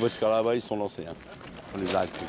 Parce que là-bas, ils sont lancés. Hein. On les arrête plus.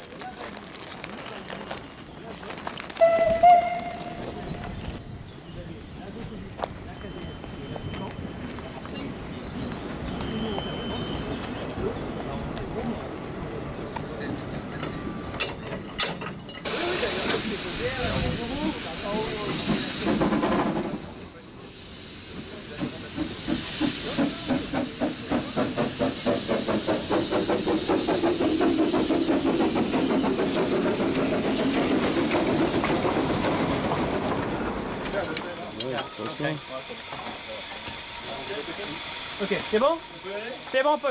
Ok, c'est bon? C'est bon, pas.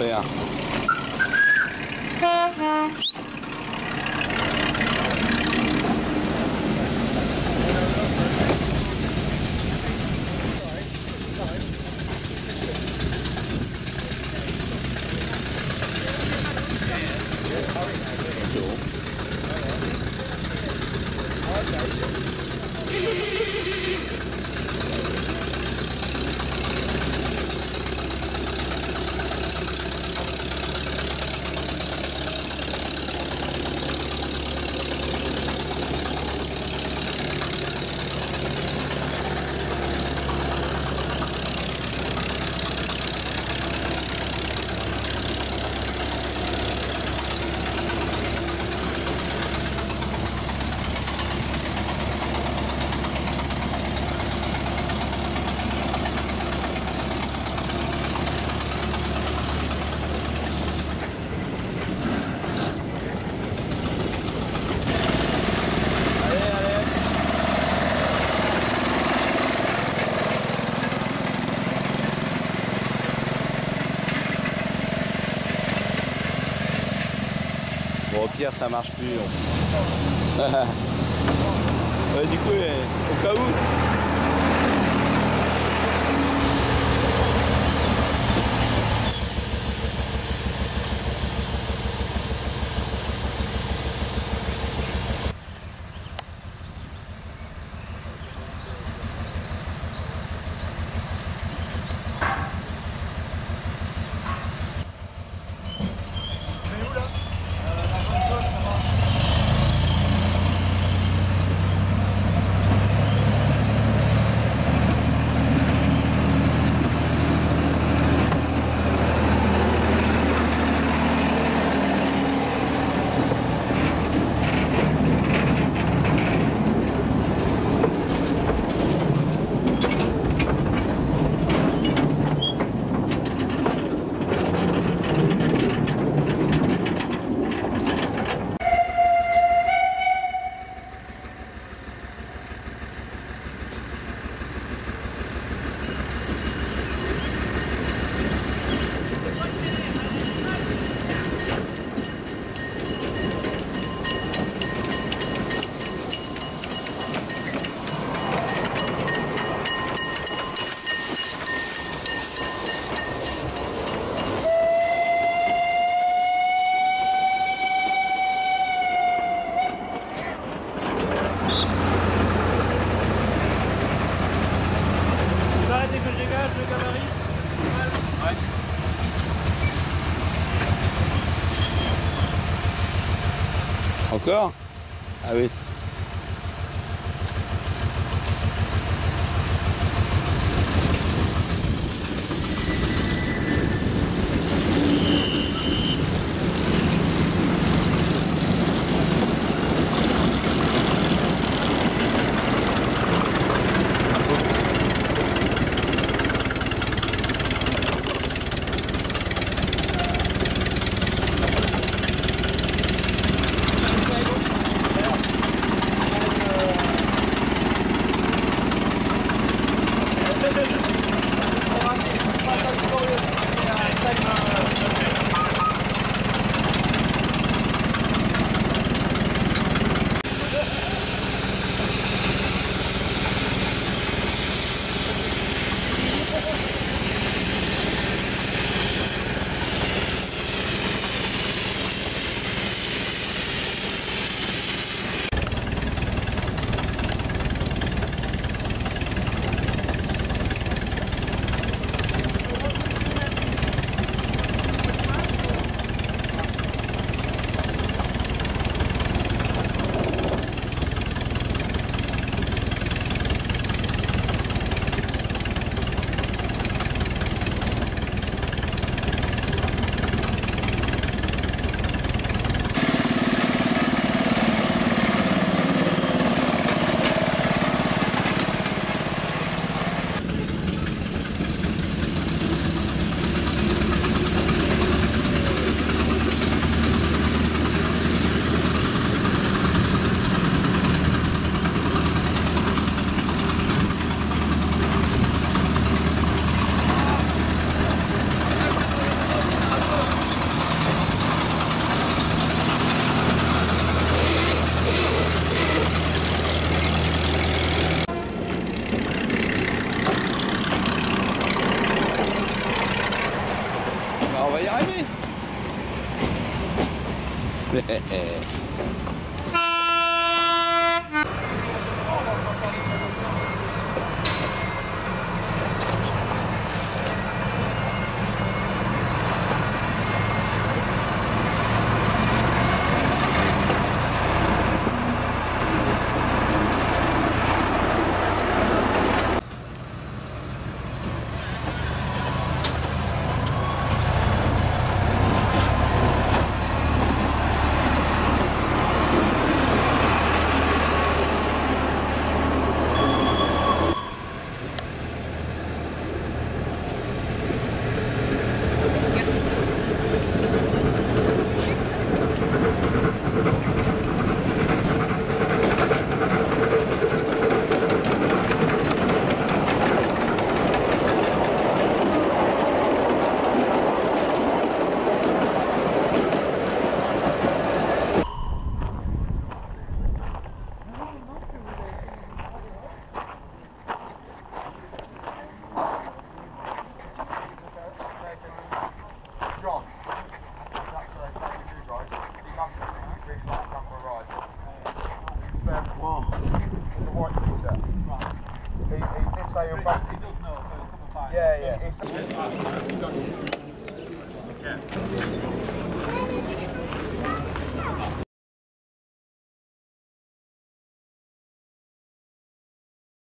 faire. Au pire, ça marche plus. Du coup, au cas où. Encore ? Ah oui. Yeah, yeah.